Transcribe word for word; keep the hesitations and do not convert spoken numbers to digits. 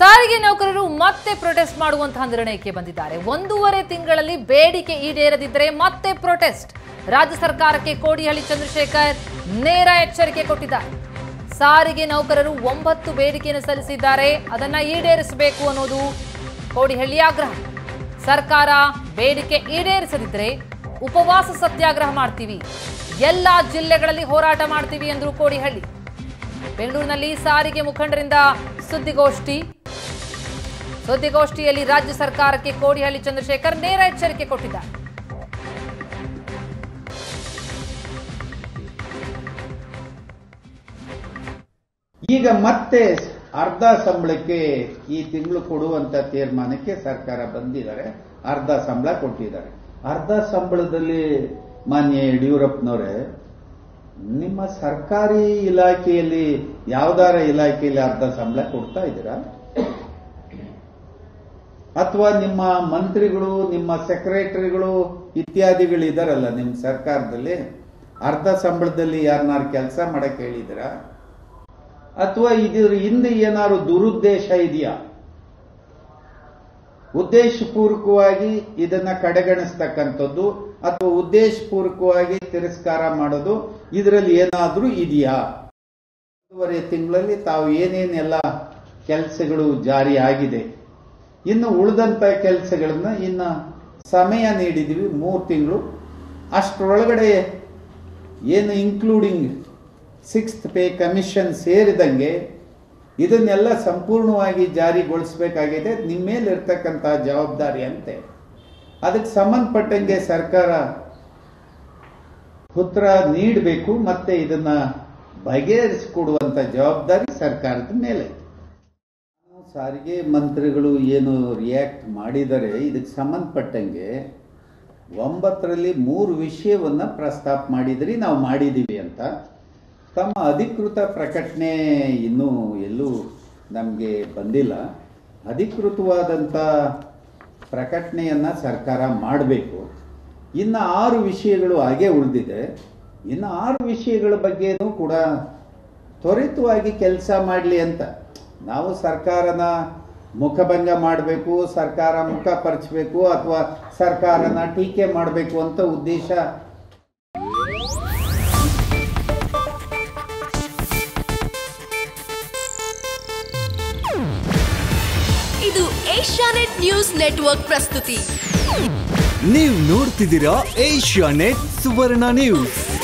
ಸಾರಿಗೆ ನೌಕರರು ಮತ್ತೆ ಪ್ರೊಟೆಸ್ಟ್ ಮಾಡುವಂತ ನಿರ್ಣಯಕ್ಕೆ ಬಂದಿದ್ದಾರೆ। ಒಂದೂವರೆ ತಿಂಗಳಲ್ಲಿ ಬೇಡಿಕೆ ಈಡೇರದಿದ್ದರೆ ಮತ್ತೆ ಪ್ರೊಟೆಸ್ಟ್। ರಾಜ್ಯ ಸರ್ಕಾರಕ್ಕೆ ಕೋಡಿಹಳ್ಳಿ ಚಂದ್ರಶೇಖರ್ ನೇರ ಎಚ್ಚರಿಕೆ ಕೊಟ್ಟಿದ್ದಾರೆ। ಸಾರಿಗೆ ನೌಕರರು ಒಂಬತ್ತು ಬೇಡಿಕೆಯನ್ನು ಸಲ್ಲಿಸಿದ್ದಾರೆ, ಅದನ್ನ ಈಡೇರಿಸಬೇಕು ಅನ್ನೋದು ಕೋಡಿಹಳ್ಳಿ ಆಗ್ರಹ। ಸರ್ಕಾರ ಬೇಡಿಕೆ ಈಡೇರಿಸದಿದ್ದರೆ ಉಪವಾಸ ಸತ್ಯಾಗ್ರಹ ಮಾಡ್ತೀವಿ, ಎಲ್ಲ ಜಿಲ್ಲೆಗಳಲ್ಲಿ ಹೋರಾಟ ಮಾಡ್ತೀವಿ ಎಂದರು ಕೋಡಿಹಳ್ಳಿ। ಬೆಂಗಳೂರಿನಲ್ಲಿ ಸಾರಿಗೆ ಮುಖಂಡರಿಂದ ಸುದ್ದಿಗೋಷ್ಠಿ ಸುದ್ದಿಗೋಷ್ಠಿಯಲ್ಲಿ ರಾಜ್ಯ ಸರ್ಕಾರಕ್ಕೆ ಕೋಡಿಹಳ್ಳಿ ಚಂದ್ರಶೇಖರ್ ನೇರ ಎಚ್ಚರಿಕೆ ಕೊಟ್ಟಿದ್ದಾರೆ। ಈಗ ಮತ್ತೆ ಅರ್ಧ ಸಂಬಳಕ್ಕೆ ಈ ತಿಂಗಳು ಕೊಡುವಂತ ತೀರ್ಮಾನಕ್ಕೆ ಸರ್ಕಾರ ಬಂದಿದ್ದಾರೆ। ಅರ್ಧ ಸಂಬಳ ಕೊಟ್ಟಿದ್ದಾರೆ। ಅರ್ಧ ಸಂಬಳದಲ್ಲಿ ಮಾನ್ಯ ಯಡಿಯೂರಪ್ಪನವರೇ, ನಿಮ್ಮ ಸರ್ಕಾರಿ ಇಲಾಖೆಯಲ್ಲಿ ಯಾವ್ದಾರ ಇಲಾಖೆಯಲ್ಲಿ ಅರ್ಧ ಸಂಬಳ ಕೊಡ್ತಾ ಇದ್ದೀರಾ? ಅಥವಾ ನಿಮ್ಮ ಮಂತ್ರಿಗಳು, ನಿಮ್ಮ ಸೆಕ್ರೆಟರಿಗಳು ಇತ್ಯಾದಿಗಳಿದಾರಲ್ಲ ನಿಮ್ಮ ಸರ್ಕಾರದಲ್ಲಿ, ಅರ್ಧ ಸಂಬಳದಲ್ಲಿ ಯಾರನ್ನಾರು ಕೆಲಸ ಮಾಡಕ್ಕೆ ಹೇಳಿದ್ದೀರಾ? ಅಥವಾ ಇದ್ರ ಹಿಂದೆ ಏನಾದ್ರು ದುರುದ್ದೇಶ ಇದೆಯಾ? ಉದ್ದೇಶಪೂರ್ವಕವಾಗಿ ಇದನ್ನ ಕಡೆಗಣಿಸ್ತಕ್ಕಂಥದ್ದು ಅಥವಾ ಉದ್ದೇಶಪೂರ್ವಕವಾಗಿ ತಿರಸ್ಕಾರ ಮಾಡೋದು ಇದರಲ್ಲಿ ಏನಾದರೂ ಇದೆಯಾ? ಒಂದೂವರೆ ತಿಂಗಳಲ್ಲಿ ತಾವು ಏನೇನೆಲ್ಲ ಕೆಲಸಗಳು ಜಾರಿ ಆಗಿದೆ, ಇನ್ನು ಉಳಿದಂತ ಕೆಲಸಗಳನ್ನ ಇನ್ನ ಸಮಯ ನೀಡಿದ್ವಿ ಮೂರು ತಿಂಗಳು, ಅಷ್ಟರೊಳಗಡೆ ಏನು ಇನ್ಕ್ಲೂಡಿಂಗ್ ಸಿಕ್ಸ್ತ್ ಪೇ ಕಮಿಷನ್ ಸೇರಿದಂಗೆ ಇದನ್ನೆಲ್ಲ ಸಂಪೂರ್ಣವಾಗಿ ಜಾರಿಗೊಳಿಸಬೇಕಾಗಿದೆ, ನಿಮ್ಮ ಮೇಲೆ ಇರ್ತಕ್ಕಂತಹ ಜವಾಬ್ದಾರಿ ಅಂತೆ। ಅದಕ್ಕೆ ಸಂಬಂಧಪಟ್ಟಂಗೆ ಸರ್ಕಾರ ಉತ್ತರ ನೀಡಬೇಕು, ಮತ್ತೆ ಇದನ್ನ ಬಗೆಹರಿಸಿಕೊಡುವಂತ ಜವಾಬ್ದಾರಿ ಸರ್ಕಾರದ ಮೇಲೆ। ಸಾರಿಗೆ ಮಂತ್ರಿಗಳು ಏನು ರಿಯಾಕ್ಟ್ ಮಾಡಿದರೆ ಇದಕ್ಕೆ ಸಂಬಂಧಪಟ್ಟಂಗೆ ಒಂಬತ್ತರಲ್ಲಿ ಮೂರು ವಿಷಯವನ್ನ ಪ್ರಸ್ತಾಪ ಮಾಡಿದ್ರಿ, ನಾವು ಮಾಡಿದ್ದೀವಿ ಅಂತ ತಮ್ಮ ಅಧಿಕೃತ ಪ್ರಕಟಣೆ ಇನ್ನೂ ಎಲ್ಲೂ ನಮಗೆ ಬಂದಿಲ್ಲ। ಅಧಿಕೃತವಾದಂಥ ಪ್ರಕಟಣೆಯನ್ನು ಸರ್ಕಾರ ಮಾಡಬೇಕು। ಇನ್ನು ಆರು ವಿಷಯಗಳು ಹಾಗೆ ಉಳಿದಿದೆ। ಇನ್ನು ಆರು ವಿಷಯಗಳ ಬಗ್ಗೆಯೂ ಕೂಡ ತ್ವರಿತವಾಗಿ ಕೆಲಸ ಮಾಡಲಿ ಅಂತ ನಾವು ಸರ್ಕಾರನ ಮುಖಭಂಗ ಮಾಡಬೇಕು, ಸರ್ಕಾರ ಮುಖ ಪರಿಚಬೇಕು ಅಥವಾ ಸರ್ಕಾರನ ಟೀಕೆ ಮಾಡಬೇಕು ಅಂತ ಉದ್ದೇಶ ಇದು ಏಷ್ಯಾನೆಟ್ ನ್ಯೂಸ್ ನೆಟ್ವರ್ಕ್ ಪ್ರಸ್ತುತಿ। ನೀವು ನೋಡ್ತಿದ್ದೀರಾ ಏಷ್ಯಾನೆಟ್ ಸುವರ್ಣ ನ್ಯೂಸ್।